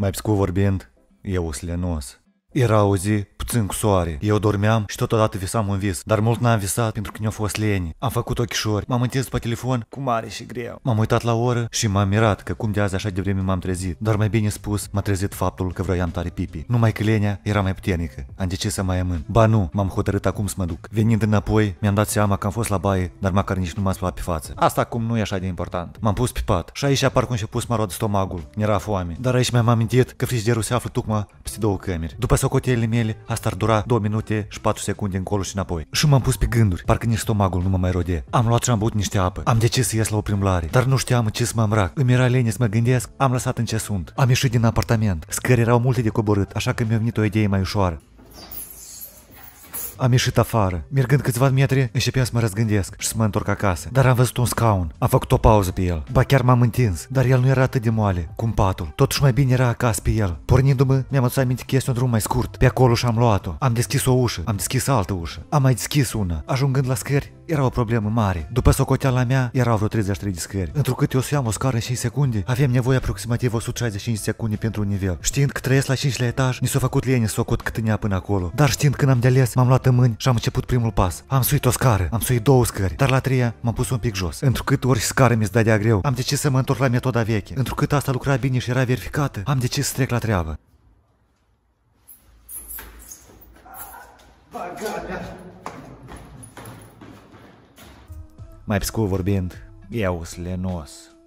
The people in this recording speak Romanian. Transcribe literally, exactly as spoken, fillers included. Mai pe scurt vorbind, eu sunt lenos. Era o zi puțin cu soare. Eu dormeam și totodată visam un vis, dar mult n-am visat pentru că mi-a fost leni. Am făcut ochișori, m-am întins pe telefon cu mare și greu. M-am uitat la oră și m-am mirat că cum de azi așa de vreme m-am trezit. Dar mai bine spus, m-a trezit faptul că vroiam tare pipi. Numai că lenea era mai puternică. Am decis să mai amân. Ba nu, m-am hotărât acum să mă duc. Venind înapoi, mi-am dat seama că am fost la baie, dar măcar nici nu m-am spălat pe față. Asta acum nu e așa de important. M-am pus pe pat și aici parcă și-a pus marod stomacul. Mi-era foame. Dar aici mi-am amintit că frigiderul se află tocmai peste două camere. După socotelile mele, asta ar dura două minute și patru secunde încolo și înapoi. Și m-am pus pe gânduri, parcă nici stomacul nu mă mai rodea. Am luat și am băut niște apă. Am decis să ies la o plimbare, dar nu știam în ce să mă îmbrac. Îmi era lene să mă gândesc, am lăsat în ce sunt. Am ieșit din apartament. Scări erau multe de coborât, așa că mi-a venit o idee mai ușoară. Am ieșit afară. Mergând câțiva metri, începeam să mă răzgândesc și să mă întorc acasă. Dar am văzut un scaun. Am făcut o pauză pe el. Ba chiar m-am întins, dar el nu era atât de moale cum patul. Totuși mai bine era acasă pe el. Pornindu-mă, mi-am adus aminte că este un drum mai scurt. Pe acolo și am luat-o. Am deschis o ușă, am deschis altă ușă. Am mai deschis una. Ajungând la scări, era o problemă mare. După socoteala mea, erau vreo treizeci și trei de scări. Întrucât eu suiam o scară în cinci secunde, avem nevoie aproximativ o sută șaizeci și cinci de secunde pentru un nivel. Știind că trăiesc la cincilea etaj, ni s-a făcut lene să socot cât ea până acolo. Dar știind când am de ales, m-am luat în mâini și am început primul pas. Am suit o scară, am suit două scări, dar la treia m-am pus un pic jos. Întrucât ori scară mi-s dădea greu, am decis să mă întorc la metoda veche. Întrucât asta lucra bine și era verificată, am decis să trec la treabă. Mai pe scurt vorbind, eu sunt lenos.